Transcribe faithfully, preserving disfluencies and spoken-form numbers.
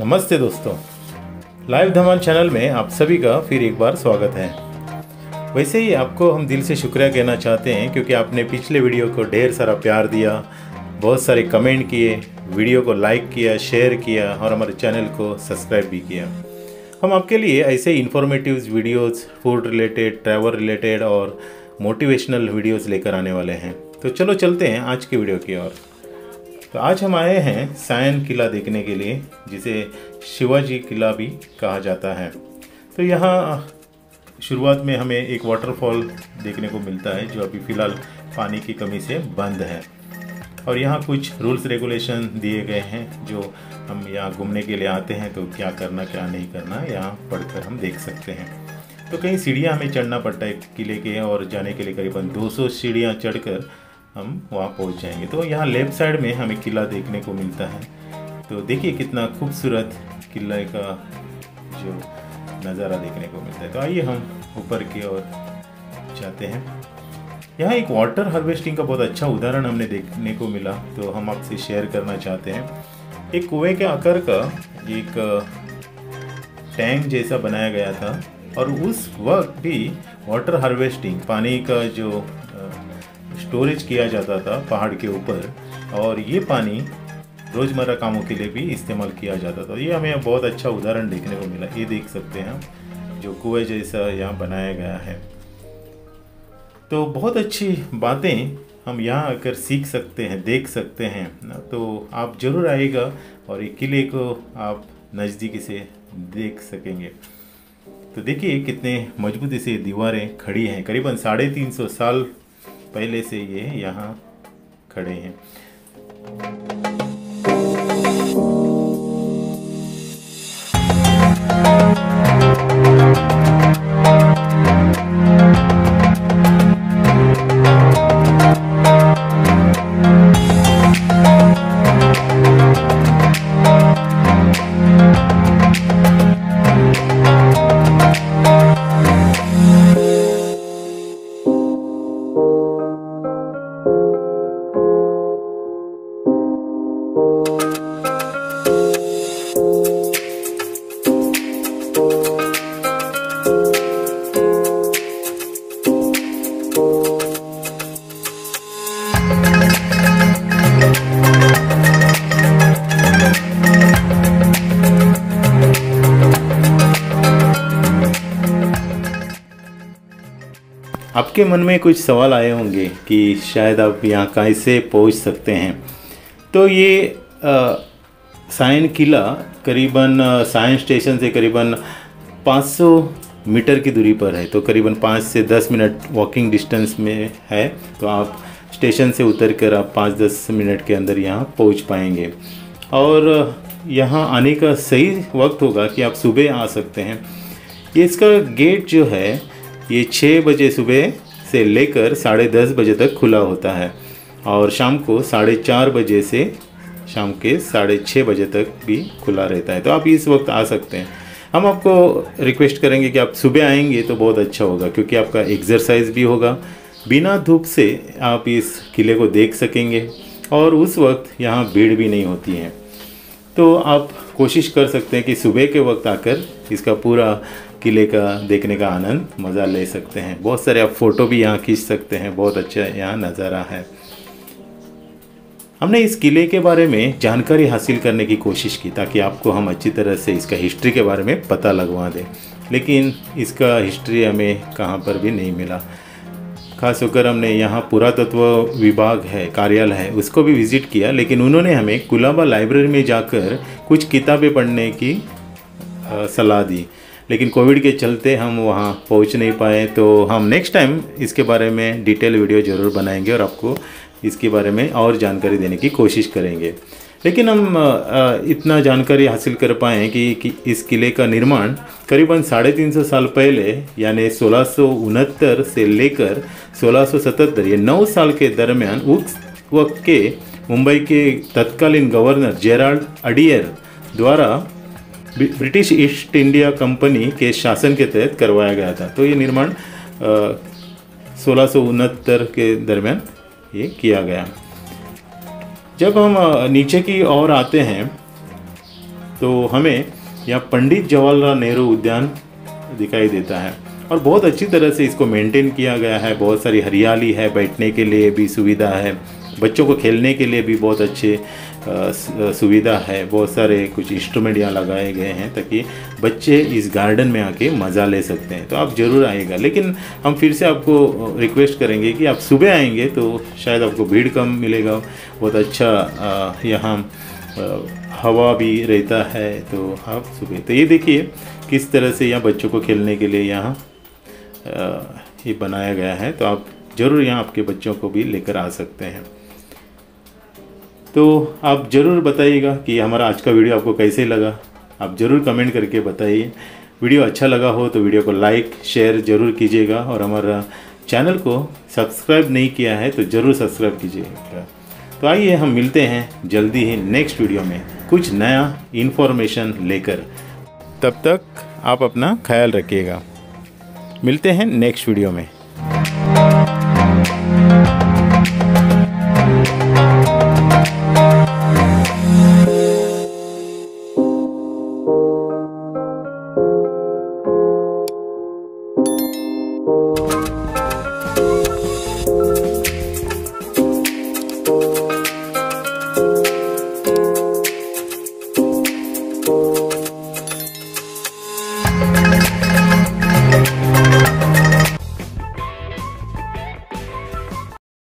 नमस्ते दोस्तों, लाइफ धमाल चैनल में आप सभी का फिर एक बार स्वागत है। वैसे ही आपको हम दिल से शुक्रिया कहना चाहते हैं क्योंकि आपने पिछले वीडियो को ढेर सारा प्यार दिया, बहुत सारे कमेंट किए, वीडियो को लाइक किया, शेयर किया और हमारे चैनल को सब्सक्राइब भी किया। हम आपके लिए ऐसे informative videos, food related, travel related और मोटिवेशनल वीडियोज़ लेकर आने वाले हैं। तो चलो चलते हैं आज के वीडियो की ओर। तो आज हम आए हैं सायन किला देखने के लिए, जिसे शिवाजी किला भी कहा जाता है। तो यहाँ शुरुआत में हमें एक वाटरफॉल देखने को मिलता है जो अभी फ़िलहाल पानी की कमी से बंद है, और यहाँ कुछ रूल्स रेगुलेशन दिए गए हैं जो हम यहाँ घूमने के लिए आते हैं तो क्या करना क्या नहीं करना यहाँ पढ़कर हम देख सकते हैं। तो कई सीढ़ियाँ हमें चढ़ना पड़ता है किले के, और जाने के लिए करीबन दो सौ सीढ़ियाँ चढ़कर हम वहाँ पहुँच जाएंगे। तो यहाँ लेफ़्ट साइड में हमें किला देखने को मिलता है। तो देखिए कितना खूबसूरत किले का जो नज़ारा देखने को मिलता है। तो आइए हम ऊपर की ओर जाते हैं। यहाँ एक वाटर हार्वेस्टिंग का बहुत अच्छा उदाहरण हमने देखने को मिला, तो हम आपसे शेयर करना चाहते हैं। एक कुएँ के आकार का एक टैंक जैसा बनाया गया था, और उस वक्त भी वाटर हार्वेस्टिंग, पानी का जो स्टोरेज किया जाता था पहाड़ के ऊपर, और ये पानी रोज़मर्रा कामों के लिए भी इस्तेमाल किया जाता था। ये हमें बहुत अच्छा उदाहरण देखने को मिला। ये देख सकते हैं हम, जो कुएं जैसा यहाँ बनाया गया है। तो बहुत अच्छी बातें हम यहाँ आकर सीख सकते हैं, देख सकते हैं ना। तो आप ज़रूर आएगा और ये किले को आप नज़दीकी से देख सकेंगे। तो देखिए कितने मजबूती से दीवारें खड़ी हैं, करीबन साढ़े तीन सौ साल पहले से ये यहाँ खड़े हैं। आपके मन में कुछ सवाल आए होंगे कि शायद आप यहाँ कैसे पहुँच सकते हैं। तो ये आ, सायन किला करीबन सायन स्टेशन से करीबन पाँच सौ मीटर की दूरी पर है, तो करीबन पाँच से दस मिनट वॉकिंग डिस्टेंस में है। तो आप स्टेशन से उतर कर आप पाँच दस मिनट के अंदर यहाँ पहुँच पाएंगे, और यहाँ आने का सही वक्त होगा कि आप सुबह आ सकते हैं। ये इसका गेट जो है ये छः बजे सुबह से लेकर साढ़े दस बजे तक खुला होता है, और शाम को साढ़े चार बजे से शाम के साढ़े छः बजे तक भी खुला रहता है। तो आप इस वक्त आ सकते हैं। हम आपको रिक्वेस्ट करेंगे कि आप सुबह आएंगे तो बहुत अच्छा होगा, क्योंकि आपका एक्सरसाइज भी होगा, बिना धूप से आप इस किले को देख सकेंगे, और उस वक्त यहाँ भीड़ भी नहीं होती है। तो आप कोशिश कर सकते हैं कि सुबह के वक्त आकर इसका पूरा किले का देखने का आनंद मज़ा ले सकते हैं। बहुत सारे आप फ़ोटो भी यहाँ खींच सकते हैं, बहुत अच्छा यहाँ नज़ारा है। हमने इस किले के बारे में जानकारी हासिल करने की कोशिश की ताकि आपको हम अच्छी तरह से इसका हिस्ट्री के बारे में पता लगवा दें, लेकिन इसका हिस्ट्री हमें कहाँ पर भी नहीं मिला। खास होकर हमने यहाँ पुरातत्व विभाग है, कार्यालय है, उसको भी विज़िट किया, लेकिन उन्होंने हमें काला बा लाइब्रेरी में जाकर कुछ किताबें पढ़ने की सलाह दी, लेकिन कोविड के चलते हम वहाँ पहुँच नहीं पाए। तो हम नेक्स्ट टाइम इसके बारे में डिटेल वीडियो ज़रूर बनाएंगे और आपको इसके बारे में और जानकारी देने की कोशिश करेंगे। लेकिन हम इतना जानकारी हासिल कर पाएँ कि, कि इस किले का निर्माण करीबन साढ़े तीन सौ साल पहले, यानी सोलह सौ उनहत्तर से लेकर सोलह सौ सतहत्तर, ये नौ साल के दरमियान उस वक्त के मुंबई के तत्कालीन गवर्नर जेराल्ड अडियर द्वारा ब्रिटिश ईस्ट इंडिया कंपनी के शासन के तहत करवाया गया था। तो ये निर्माण सोलह सौ उनहत्तर के दरमियान ये किया गया। जब हम नीचे की ओर आते हैं तो हमें यहाँ पंडित जवाहरलाल नेहरू उद्यान दिखाई देता है और बहुत अच्छी तरह से इसको मेंटेन किया गया है। बहुत सारी हरियाली है, बैठने के लिए भी सुविधा है, बच्चों को खेलने के लिए भी बहुत अच्छे सुविधा है। बहुत सारे कुछ इंस्ट्रूमेंट यहाँ लगाए गए हैं ताकि बच्चे इस गार्डन में आके मज़ा ले सकते हैं। तो आप ज़रूर आइएगा, लेकिन हम फिर से आपको रिक्वेस्ट करेंगे कि आप सुबह आएंगे तो शायद आपको भीड़ कम मिलेगा। बहुत अच्छा यहाँ हवा भी रहता है। तो आप सुबह तो ये देखिए किस तरह से यहाँ बच्चों को खेलने के लिए यहाँ ये यह बनाया गया है। तो आप ज़रूर यहाँ आपके बच्चों को भी लेकर आ सकते हैं। तो आप ज़रूर बताइएगा कि हमारा आज का वीडियो आपको कैसे लगा। आप ज़रूर कमेंट करके बताइए। वीडियो अच्छा लगा हो तो वीडियो को लाइक शेयर ज़रूर कीजिएगा और हमारा चैनल को सब्सक्राइब नहीं किया है तो ज़रूर सब्सक्राइब कीजिएगा। तो आइए हम मिलते हैं जल्दी ही नेक्स्ट वीडियो में कुछ नया इन्फॉर्मेशन लेकर। तब तक आप अपना ख्याल रखिएगा। मिलते हैं नेक्स्ट वीडियो में।